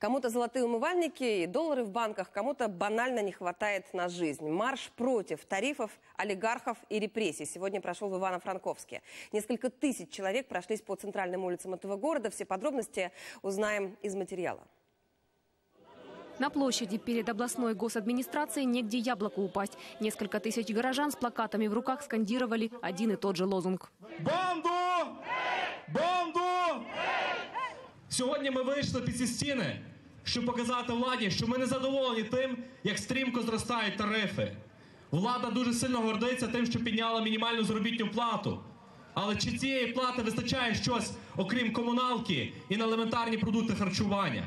Кому-то золотые умывальники и доллары в банках, кому-то банально не хватает на жизнь. Марш против тарифов, олигархов и репрессий сегодня прошел в Ивано-Франковске. Несколько тысяч человек прошлись по центральным улицам этого города. Все подробности узнаем из материала. На площади перед областной госадминистрацией негде яблоку упасть. Несколько тысяч горожан с плакатами в руках скандировали один и тот же лозунг. Банду! Банду! Сьогодні ми вийшли під ці стіни, щоб показати владі, що ми не задоволені тим, як стрімко зростають тарифи. Влада дуже сильно гордиться тим, що підняла мінімальну заробітну плату. Але чи цієї плати вистачає щось, окрім комуналки і на елементарні продукти харчування?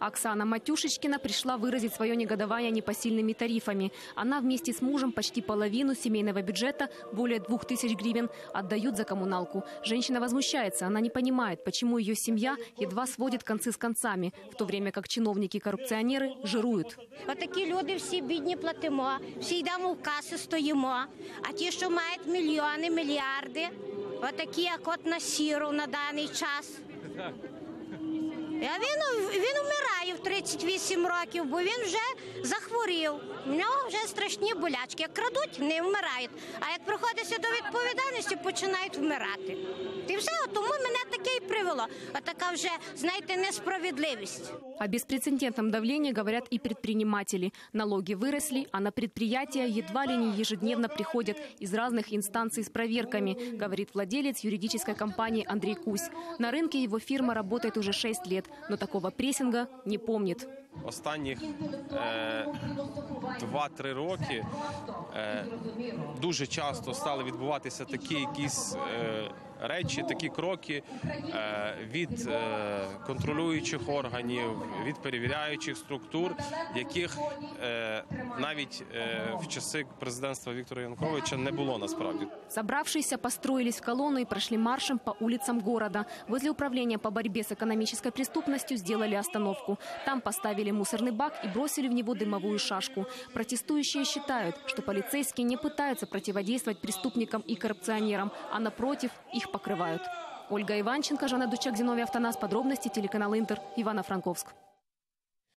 Оксана Матюшечкина пришла выразить свое негодование непосильными тарифами. Она вместе с мужем почти половину семейного бюджета, более 2000 гривен, отдают за коммуналку. Женщина возмущается, она не понимает, почему ее семья едва сводит концы с концами, в то время как чиновники и коррупционеры жируют. Вот такие люди все бедные платимо, все идем в кассу стоимо, а те, что имеют миллионы, миллиарды, вот такие, как на сиру на данный час. Він умирає в 38 років, бо він вже захворів. У нього вже страшні болячки. Як крадуть, не вмирають. А як приходиться до відповідальності, починають вмирати. І все, тому мене таке і привело. Отака вже, знаєте, несправедливість. О беспрецедентном давлении говорят и предприниматели. Налоги выросли, а на предприятия едва ли не ежедневно приходят из разных инстанций с проверками, говорит владелец юридической компании Андрей Кусь. На рынке его фирма работает уже 6 лет. Но такого прессинга не помнит. Останніх 2-3 роки дуже часто стали відбуватися такі якісь речі, такі кроки від контролюючих органів, від перевіряючих структур, яких навіть в часи президентства Віктора Януковича не було насправді. Собравшиеся построились в колонну и прошли маршем по улицам города. Возле управления по борьбе с экономической преступностью сделали остановку. Там поставили мусорный бак и бросили в него дымовую шашку. Протестующие считают, что полицейские не пытаются противодействовать преступникам и коррупционерам, а напротив, их покрывают. Ольга Иванченко, Жанна Дучак, Зиновий Автонас. Подробности, телеканал Интер, Ивано-Франковск.